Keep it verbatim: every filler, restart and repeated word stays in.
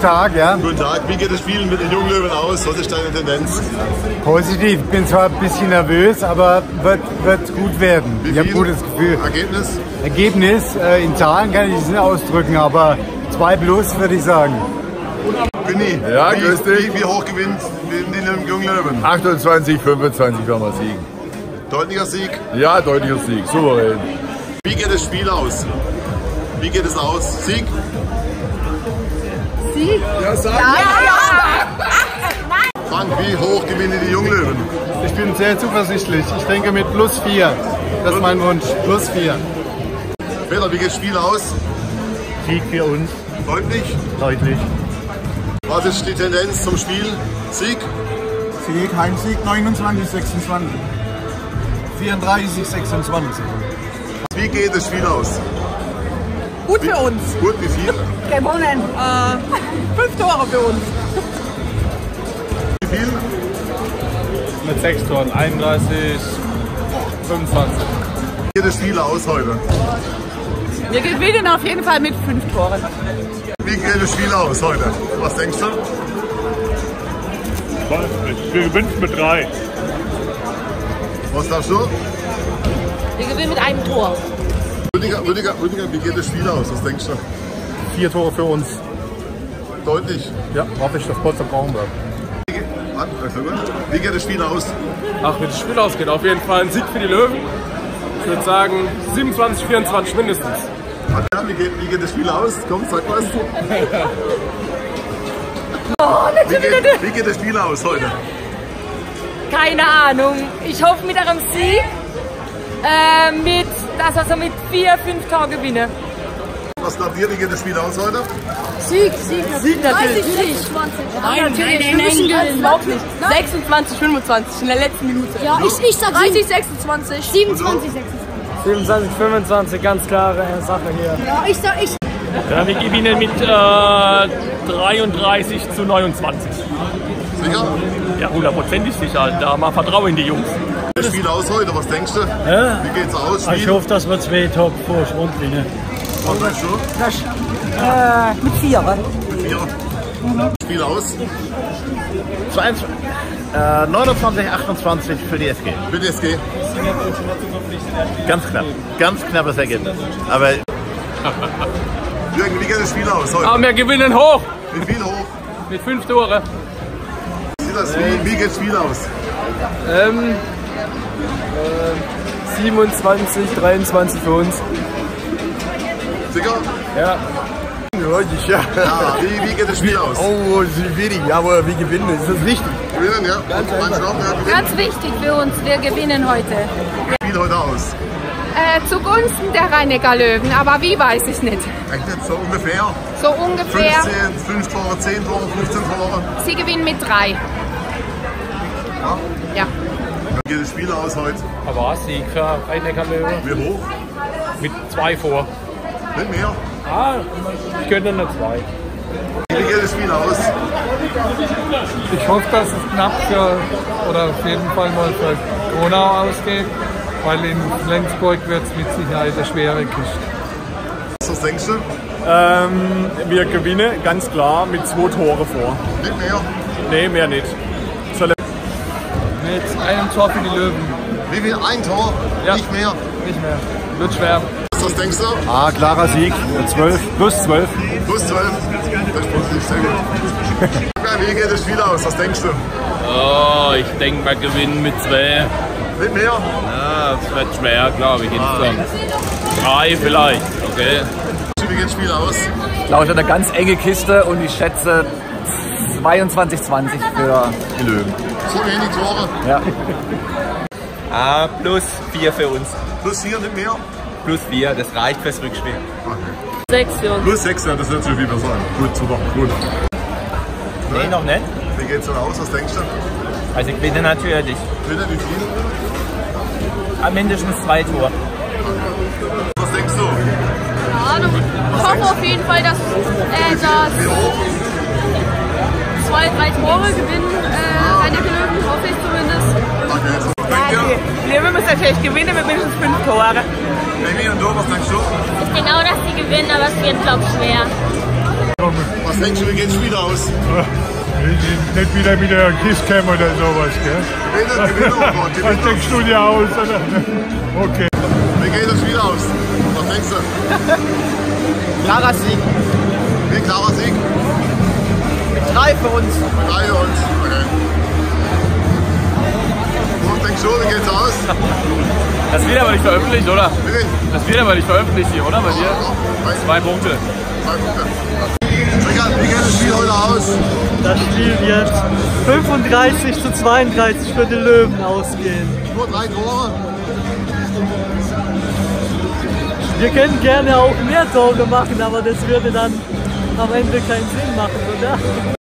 Guten Tag, ja. Guten Tag. Wie geht das Spiel mit den Junglöwen aus? Was ist deine Tendenz? Positiv. Bin zwar ein bisschen nervös, aber wird, wird gut werden. Wie ich habe ein gutes Gefühl. Ergebnis? Ergebnis, äh, in Zahlen kann ich es nicht ausdrücken, aber zwei plus würde ich sagen. Günni, ja, wie, grüß dich. Wie, wie hoch gewinnt die Junglöwen? achtundzwanzig, fünfundzwanzig werden wir siegen. Deutlicher Sieg? Ja, deutlicher Sieg. Souverän. Wie geht das Spiel aus? Wie geht es aus? Sieg? Sieg? Ja, sag ja, ja. Frank, wie hoch gewinnen die Junglöwen? Ich bin sehr zuversichtlich. Ich denke mit plus vier. Das ist mein Wunsch. plus vier. Peter, wie geht das Spiel aus? Sieg für uns. Deutlich? Deutlich. Was ist die Tendenz zum Spiel? Sieg? Sieg, Heimsieg neunundzwanzig, sechsundzwanzig. vierunddreißig, sechsundzwanzig. Wie geht das Spiel aus? Gut für uns. Gut, wie viel? Gewonnen. Äh, fünf Tore für uns. Wie viel? Mit sechs Toren. einunddreißig, fünfundzwanzig. Wie geht das Spiel aus heute? Wir gewinnen auf jeden Fall mit fünf Toren. Wie geht das Spiel aus heute? Was denkst du? Ich weiß nicht. Wir gewinnen mit drei. Was darfst du? Wir gewinnen mit einem Tor. Rüdiger, Rüdiger, Rüdiger, wie geht das Spiel aus? Was denkst du? Vier Tore für uns. Deutlich? Ja, hoffe ich, dass Potsdam brauchen wird. Wie geht das Spiel aus? Ach, wie das Spiel ausgeht, auf jeden Fall ein Sieg für die Löwen. Ich würde sagen siebenundzwanzig, vierundzwanzig mindestens. Wie geht, wie geht das Spiel aus? Komm, sag was. Oh, wie, geht, wie geht das Spiel aus heute? Keine Ahnung. Ich hoffe mit einem Sieg. Äh, mit, dass also mit vier, fünf Tagen gewinne. Was glaubt ihr, wie geht das Spiel aus heute? Sieg, Sieg, Sieg natürlich. dreißig, zwanzig. Nein, nein, nein, nein, überhaupt nicht. sechsundzwanzig, fünfundzwanzig in der letzten Minute. Ja, ich, ich sag dreißig, sechsundzwanzig. siebenundzwanzig, sechsundzwanzig. siebenundzwanzig, fünfundzwanzig, ganz klare Sache hier. Ja, ich sag ich. Ja, wir gewinnen mit äh, dreiunddreißig zu neunundzwanzig. Sicher? Ja, hundertprozentig sicher. Da mal Vertrauen in die Jungs. Wie geht das Spiel aus heute? Was denkst du? Ja. Wie geht's aus? Wie? Ich hoffe, dass wir zwei Top vor Schrund kriegen. Was denkst du? Äh, mit vier, was? Mit vier. Mhm. Spiel aus? neunundzwanzig, achtundzwanzig für die S G. Für die S G? Ganz knapp. Ganz knappes Ergebnis. Aber... Jürgen, wie geht das Spiel aus heute? Aber wir gewinnen hoch! Mit viel hoch? Mit fünf Tore. Wie, wie geht das Spiel aus? Ähm... siebenundzwanzig, dreiundzwanzig für uns. Sicher? Ja. Logisch, ja. ja wie, wie geht das Spiel aus? Oh, schwierig, aber wir gewinnen, ist das wichtig? Gewinnen, ja. Ganz, ja, ganz wichtig für uns, wir gewinnen heute. Wie sieht heute aus? Äh, zugunsten der Rhein-Neckar-Löwen, aber wie, weiß ich nicht. Echt? So ungefähr? So ungefähr. fünf Tore, zehn Tore, fünfzehn Tore. Sie gewinnen mit drei. Ja? Ja. Wie geht das Spiel aus heute? Aber Sieg für Rhein-Neckar-Löwen. Wie hoch? Mit zwei vor. Nicht mehr? Ah, ich könnte nur zwei. Wie geht das Spiel aus? Ich hoffe, dass es knapp für, oder auf jeden Fall mal für Gronau ausgeht, weil in Flensburg wird es mit Sicherheit eine schwere Kiste. Was denkst du? Ähm, wir gewinnen ganz klar mit zwei Tore vor. Nicht mehr? Nee, mehr nicht. Mit einem Tor für die Löwen. Wie viel? Ein Tor? Ja. Nicht mehr? Nicht mehr. Wird schwer. Was denkst du? Ah, klarer Sieg. zwölf, plus zwölf. plus zwölf? Das ist positiv, sehr gut. Wie geht das Spiel aus? Was denkst du? Oh, ich denke, wir gewinnen mit zwei. Mit mehr? Ja, es wird schwer, glaube ich. Ah. Drei vielleicht, okay. Wie geht das Spiel aus? Ich glaube, ich habe eine ganz enge Kiste und ich schätze zweiundzwanzig, zwanzig für die Löwen. So wenig Tore? Ja. Ah, plus vier für uns. plus vier, nicht mehr? plus vier, das reicht fürs Rückspiel. Okay. sechs für uns. plus sechs, ja, das wird so viel besser. Gut, super, gut. Nee, ne? Noch nicht. Wie geht's denn aus? Was denkst du? Also, ich bitte natürlich. Bitte, wie viel? Am mindestens zwei Tore. Okay. Was denkst du? Keine Ahnung. Ich hoffe auf jeden Fall, dass äh, das... Zwei, drei Tore gewinnen, äh, eine Löwen, hoffe ich zumindest. Okay, so. Ja, die Löwen müssen natürlich gewinnen mit mindestens fünf Tore. Baby und du, was denkst du? Ich denke auch, dass sie gewinnen, aber es wird, glaube ich, schwer. Was Mensch, wie geht's wieder aus? Nicht wieder mit der Kisscam oder sowas, gell? Was denkst du dir aus? Okay. Wie geht das wieder aus? Was denkst du? Klarer Sieg. Wie klarer Sieg? Mit drei für uns. Mit drei für uns, okay. Und denkst du, wie geht's aus? Das wird aber nicht veröffentlicht, oder? Bitte? Das wird aber nicht veröffentlicht hier, oder? Bei dir? Oh, Zwei Punkte. Zwei Punkte. Wie geht das Spiel heute aus? Das Spiel wird fünfunddreißig zu zweiunddreißig für die Löwen ausgehen. Nur drei Tore? Wir können gerne auch mehr Tore machen, aber das würde dann am Ende keinen Sinn machen, oder?